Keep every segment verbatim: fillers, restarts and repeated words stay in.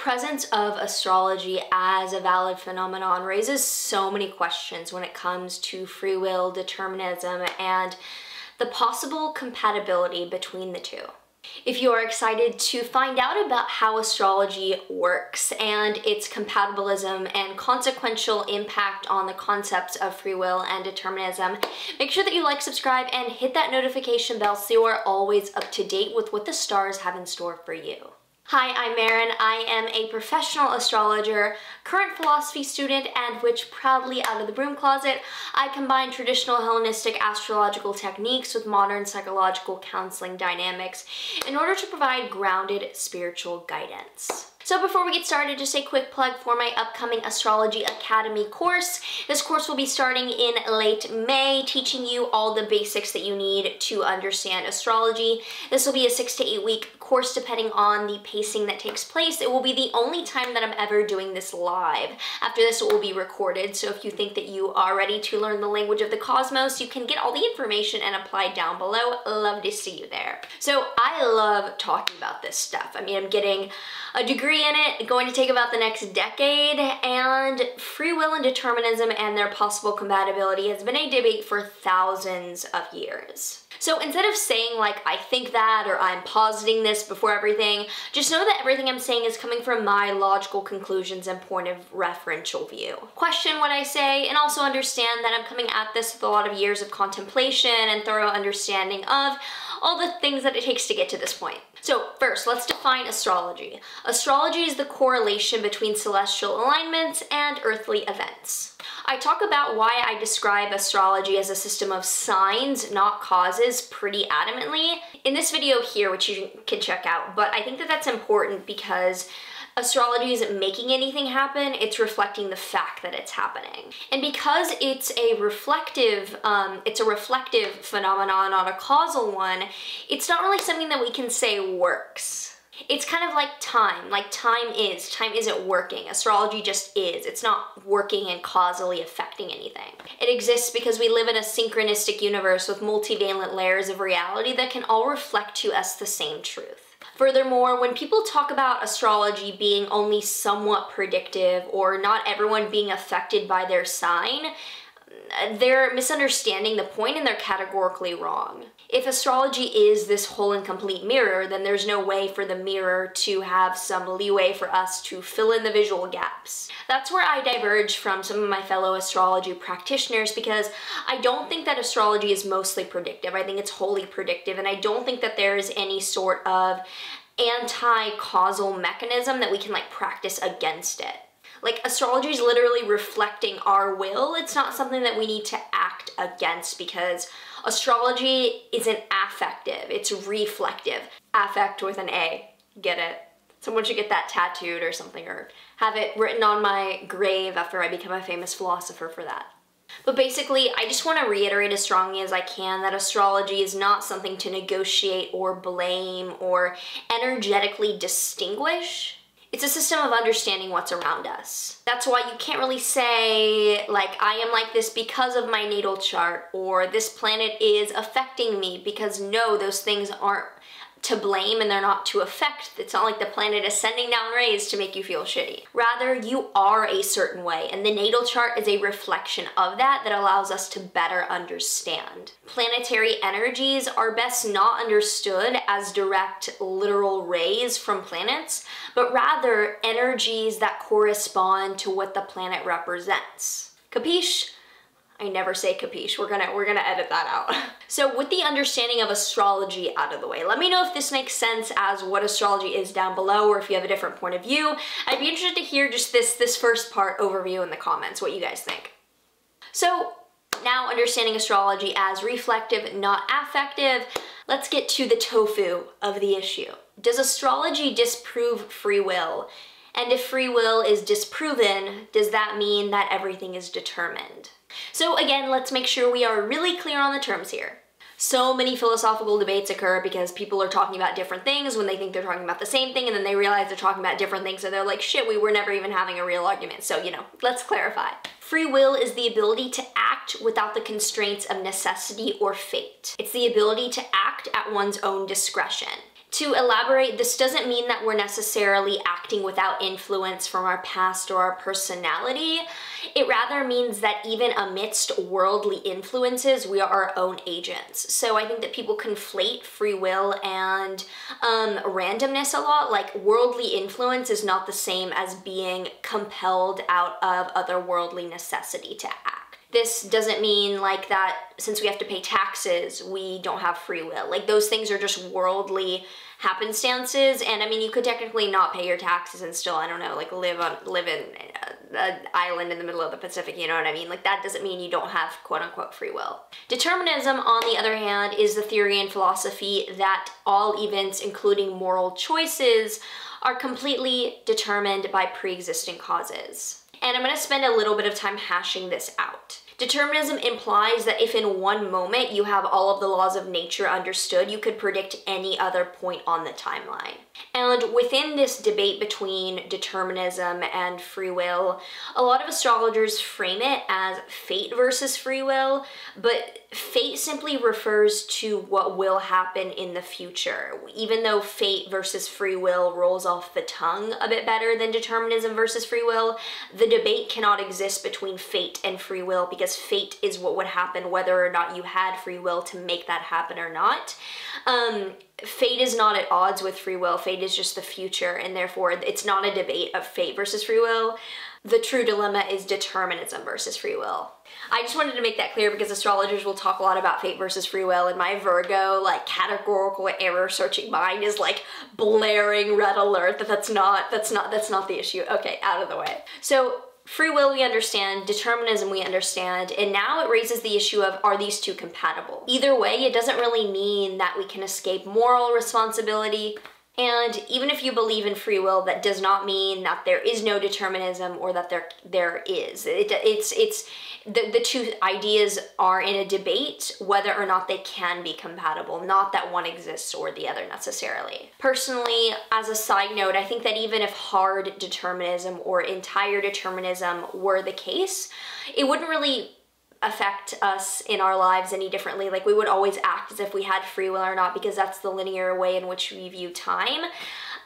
presence of astrology as a valid phenomenon raises so many questions when it comes to free will, determinism, and the possible compatibility between the two. If you are excited to find out about how astrology works and its compatibilism and consequential impact on the concepts of free will and determinism, make sure that you like, subscribe, and hit that notification bell so you are always up to date with what the stars have in store for you. Hi, I'm Maren. I am a professional astrologer, current philosophy student, and witch proudly out of the broom closet. I combine traditional Hellenistic astrological techniques with modern psychological counseling dynamics in order to provide grounded spiritual guidance. So before we get started, just a quick plug for my upcoming Astrology Academy course. This course will be starting in late May, teaching you all the basics that you need to understand astrology. This will be a six to eight week course depending on the pacing that takes place. It will be the only time that I'm ever doing this live. After this, it will be recorded. So if you think that you are ready to learn the language of the cosmos, you can get all the information and apply down below. Love to see you there. So I love talking about this stuff. I mean, I'm getting a degree in it, going to take about the next decade, and free will and determinism and their possible compatibility has been a debate for thousands of years. So instead of saying like, I think that, or I'm positing this before everything, just know that everything I'm saying is coming from my logical conclusions and point of referential view. Question what I say, and also understand that I'm coming at this with a lot of years of contemplation and thorough understanding of all the things that it takes to get to this point. So first, let's define astrology. Astrology is the correlation between celestial alignments and earthly events. I talk about why I describe astrology as a system of signs, not causes, pretty adamantly in this video here, which you can check out, but I think that that's important because astrology isn't making anything happen, it's reflecting the fact that it's happening. And because it's a reflective, um, it's a reflective phenomenon, not a causal one, it's not really something that we can say works. It's kind of like time, like time is, time isn't working. Astrology just is. It's not working and causally affecting anything. It exists because we live in a synchronistic universe with multivalent layers of reality that can all reflect to us the same truth. Furthermore, when people talk about astrology being only somewhat predictive or not everyone being affected by their sign, they're misunderstanding the point and they're categorically wrong. If astrology is this whole and complete mirror, then there's no way for the mirror to have some leeway for us to fill in the visual gaps. That's where I diverge from some of my fellow astrology practitioners because I don't think that astrology is mostly predictive. I think it's wholly predictive, and I don't think that there is any sort of anti-causal mechanism that we can like practice against it. Like, astrology is literally reflecting our will. It's not something that we need to act against because astrology isn't affective, it's reflective. Affect with an A, get it? Someone should get that tattooed or something, or have it written on my grave after I become a famous philosopher for that. But basically, I just want to reiterate as strongly as I can that astrology is not something to negotiate or blame or energetically distinguish. It's a system of understanding what's around us. That's why you can't really say, like, I am like this because of my natal chart, or this planet is affecting me, because no, those things aren't to blame and they're not to affect. It's not like the planet is sending down rays to make you feel shitty. Rather, you are a certain way, and the natal chart is a reflection of that that allows us to better understand. Planetary energies are best not understood as direct, literal rays from planets, but rather energies that correspond to what the planet represents. Capiche? I never say capiche. We're gonna, we're gonna edit that out. So with the understanding of astrology out of the way, let me know if this makes sense as what astrology is down below, or if you have a different point of view. I'd be interested to hear just this, this first part overview in the comments, what you guys think. So now understanding astrology as reflective, not affective, let's get to the tofu of the issue. Does astrology disprove free will? And if free will is disproven, does that mean that everything is determined? So again, let's make sure we are really clear on the terms here. So many philosophical debates occur because people are talking about different things when they think they're talking about the same thing, and then they realize they're talking about different things, and they're like, shit, we were never even having a real argument. So, you know, let's clarify. Free will is the ability to act without the constraints of necessity or fate. It's the ability to act at one's own discretion. To elaborate, this doesn't mean that we're necessarily acting without influence from our past or our personality. It rather means that even amidst worldly influences, we are our own agents. So I think that people conflate free will and um, randomness a lot. Like, worldly influence is not the same as being compelled out of otherworldly necessity to act. This doesn't mean like that since we have to pay taxes, we don't have free will. Like, those things are just worldly happenstances. And I mean, you could technically not pay your taxes and still, I don't know, like live on, live in an island in the middle of the Pacific, you know what I mean? Like, that doesn't mean you don't have quote unquote free will. Determinism, on the other hand, is the theory and philosophy that all events, including moral choices, are completely determined by pre-existing causes. And I'm going to spend a little bit of time hashing this out. Determinism implies that if in one moment you have all of the laws of nature understood, you could predict any other point on the timeline. And within this debate between determinism and free will, a lot of astrologers frame it as fate versus free will, but fate simply refers to what will happen in the future. Even though fate versus free will rolls off the tongue a bit better than determinism versus free will, the debate cannot exist between fate and free will because fate is what would happen whether or not you had free will to make that happen or not. Um, Fate is not at odds with free will. Fate is just the future, and therefore it's not a debate of fate versus free will. The true dilemma is determinism versus free will. I just wanted to make that clear because astrologers will talk a lot about fate versus free will, and my Virgo, like, categorical error searching mind is like blaring red alert that that's not, that's not, that's not the issue. Okay, out of the way. So free will we understand, determinism we understand, and now it raises the issue of, are these two compatible? Either way, it doesn't really mean that we can escape moral responsibility, and even if you believe in free will, that does not mean that there is no determinism or that there there is. It, it's it's the, the two ideas are in a debate whether or not they can be compatible, not that one exists or the other necessarily. Personally, as a side note, I think that even if hard determinism or entire determinism were the case, it wouldn't really affect us in our lives any differently. Like, we would always act as if we had free will or not because that's the linear way in which we view time.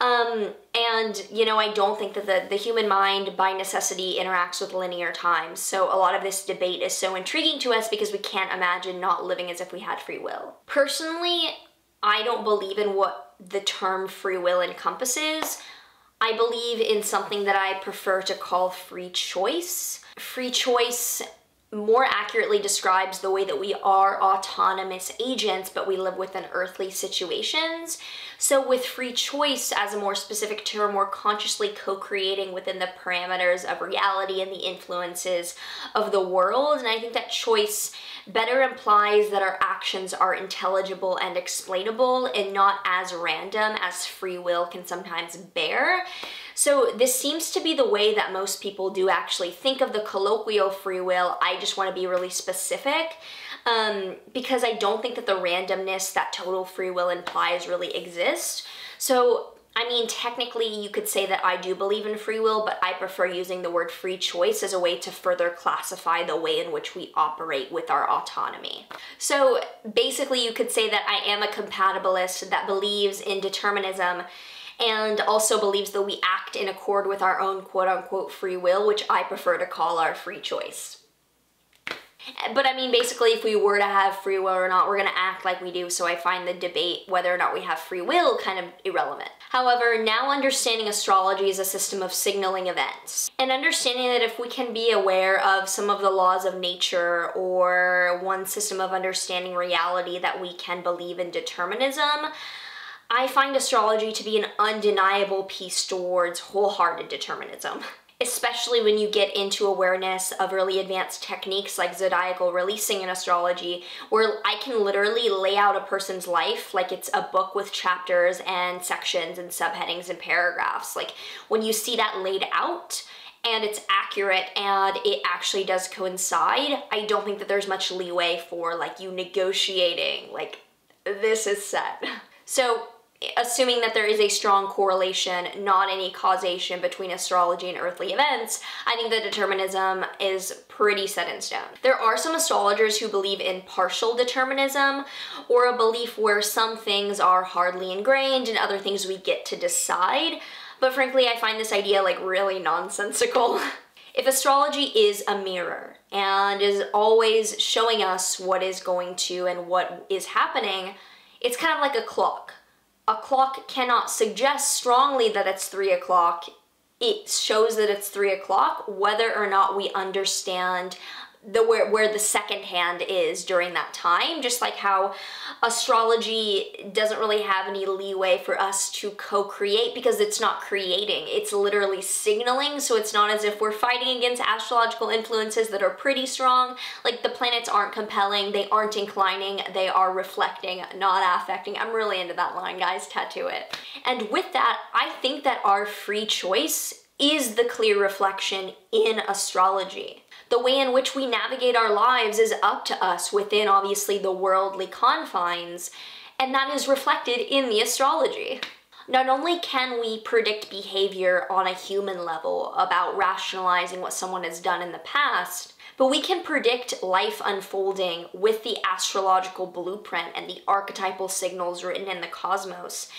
Um, and, you know, I don't think that the, the human mind by necessity interacts with linear time. So a lot of this debate is so intriguing to us because we can't imagine not living as if we had free will. Personally, I don't believe in what the term free will encompasses. I believe in something that I prefer to call free choice. Free choice more accurately describes the way that we are autonomous agents, but we live within earthly situations. So with free choice as a more specific term, we're consciously co-creating within the parameters of reality and the influences of the world. And I think that choice better implies that our actions are intelligible and explainable and not as random as free will can sometimes bear. So this seems to be the way that most people do actually think of the colloquial free will. I just want to be really specific um, because I don't think that the randomness that total free will implies really exists. So, I mean, technically you could say that I do believe in free will, but I prefer using the word free choice as a way to further classify the way in which we operate with our autonomy. So basically you could say that I am a compatibilist that believes in determinism and also believes that we act in accord with our own quote-unquote free will, which I prefer to call our free choice. But I mean, basically, if we were to have free will or not, we're going to act like we do, so I find the debate whether or not we have free will kind of irrelevant. However, now understanding astrology is a system of signaling events, and understanding that if we can be aware of some of the laws of nature or one system of understanding reality that we can believe in determinism, I find astrology to be an undeniable piece towards wholehearted determinism, especially when you get into awareness of really advanced techniques like zodiacal releasing in astrology, where I can literally lay out a person's life like it's a book with chapters and sections and subheadings and paragraphs. Like, when you see that laid out and it's accurate and it actually does coincide, I don't think that there's much leeway for like you negotiating, like, this is set. So assuming that there is a strong correlation, not any causation between astrology and earthly events, I think that determinism is pretty set in stone. There are some astrologers who believe in partial determinism, or a belief where some things are hardly ingrained and other things we get to decide, but frankly I find this idea like really nonsensical. If astrology is a mirror and is always showing us what is going to and what is happening, it's kind of like a clock. A clock cannot suggest strongly that it's three o'clock. It shows that it's three o'clock, whether or not we understand the where, where the second hand is during that time, just like how astrology doesn't really have any leeway for us to co-create because it's not creating, it's literally signaling. So it's not as if we're fighting against astrological influences that are pretty strong. Like, the planets aren't compelling, they aren't inclining, they are reflecting, not affecting. I'm really into that line, guys, tattoo it. And with that, I think that our free choice is the clear reflection in astrology. The way in which we navigate our lives is up to us within, obviously, the worldly confines, and that is reflected in the astrology. Not only can we predict behavior on a human level about rationalizing what someone has done in the past, but we can predict life unfolding with the astrological blueprint and the archetypal signals written in the cosmos.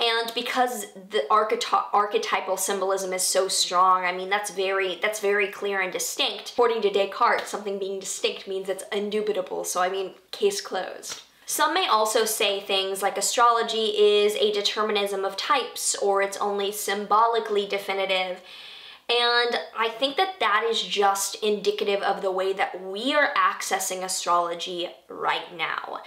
And because the archety- archetypal symbolism is so strong, I mean, that's very, that's very clear and distinct. According to Descartes, something being distinct means it's indubitable. So I mean, case closed. Some may also say things like astrology is a determinism of types, or it's only symbolically definitive. And I think that that is just indicative of the way that we are accessing astrology right now.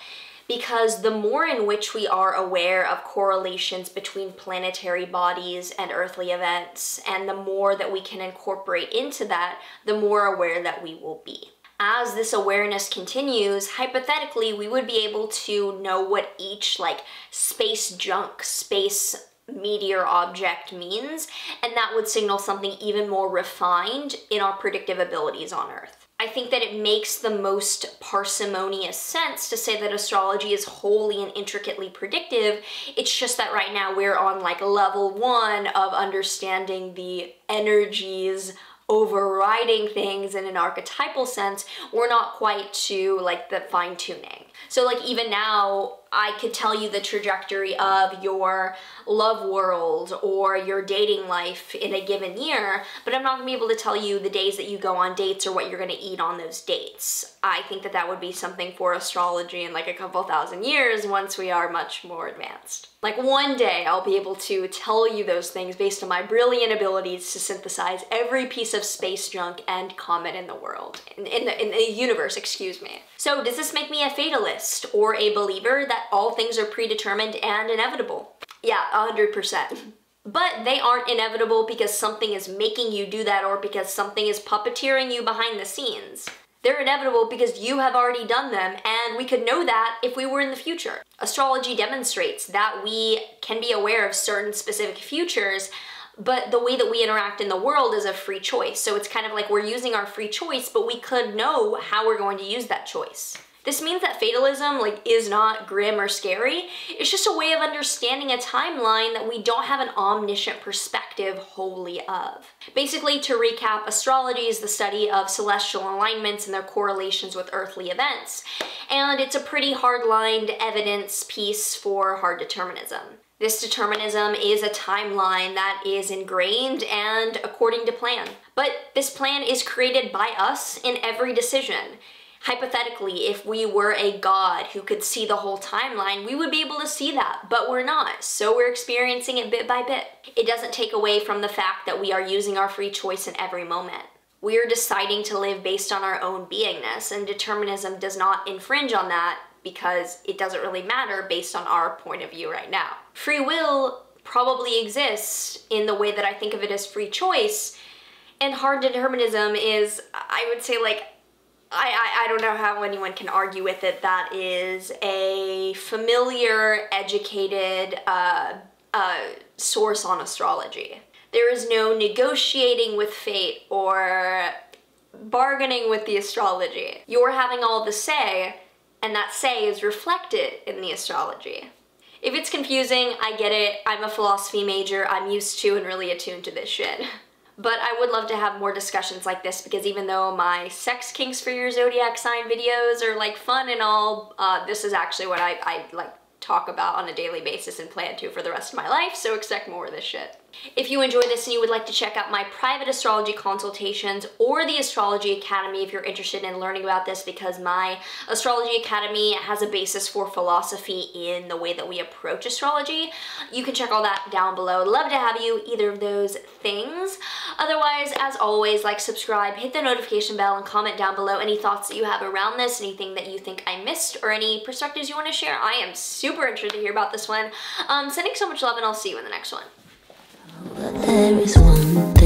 Because the more in which we are aware of correlations between planetary bodies and earthly events, and the more that we can incorporate into that, the more aware that we will be. As this awareness continues, hypothetically, we would be able to know what each like space junk, space meteor object means, and that would signal something even more refined in our predictive abilities on Earth. I think that it makes the most parsimonious sense to say that astrology is wholly and intricately predictive. It's just that right now we're on like level one of understanding the energies overriding things in an archetypal sense. We're not quite to like the fine tuning. So like even now, I could tell you the trajectory of your love world or your dating life in a given year, but I'm not gonna be able to tell you the days that you go on dates or what you're gonna eat on those dates. I think that that would be something for astrology in like a couple thousand years once we are much more advanced. Like one day I'll be able to tell you those things based on my brilliant abilities to synthesize every piece of space junk and comet in the world, in, in, the, in the universe, excuse me. So does this make me a fatalist or a believer that all things are predetermined and inevitable? Yeah, one hundred percent. But they aren't inevitable because something is making you do that or because something is puppeteering you behind the scenes. They're inevitable because you have already done them, and we could know that if we were in the future. Astrology demonstrates that we can be aware of certain specific futures, but the way that we interact in the world is a free choice. So it's kind of like we're using our free choice, but we could know how we're going to use that choice. This means that fatalism like is not grim or scary. It's just a way of understanding a timeline that we don't have an omniscient perspective wholly of. Basically, to recap, astrology is the study of celestial alignments and their correlations with earthly events. And it's a pretty hard-lined evidence piece for hard determinism. This determinism is a timeline that is ingrained and according to plan. But this plan is created by us in every decision. Hypothetically, if we were a god who could see the whole timeline, we would be able to see that, but we're not, so we're experiencing it bit by bit. It doesn't take away from the fact that we are using our free choice in every moment. We are deciding to live based on our own beingness, and determinism does not infringe on that because it doesn't really matter based on our point of view right now. Free will probably exists in the way that I think of it as free choice, and hard determinism is, I would say, like, I, I, I don't know how anyone can argue with it. That is a familiar, educated uh, uh, source on astrology. There is no negotiating with fate or bargaining with the astrology. You're having all the say, and that say is reflected in the astrology. If it's confusing, I get it. I'm a philosophy major. I'm used to and really attuned to this shit. But I would love to have more discussions like this, because even though my sex kinks for your zodiac sign videos are like fun and all, uh, this is actually what I, I like talk about on a daily basis and plan to for the rest of my life, so expect more of this shit. If you enjoy this and you would like to check out my private astrology consultations or the Astrology Academy if you're interested in learning about this, because my Astrology Academy has a basis for philosophy in the way that we approach astrology, you can check all that down below. I'd love to have you either of those things. Otherwise, as always, like, subscribe, hit the notification bell, and comment down below any thoughts that you have around this, anything that you think I missed, or any perspectives you want to share. I am super interested to hear about this one. Um, sending so much love, and I'll see you in the next one. But there is one thing.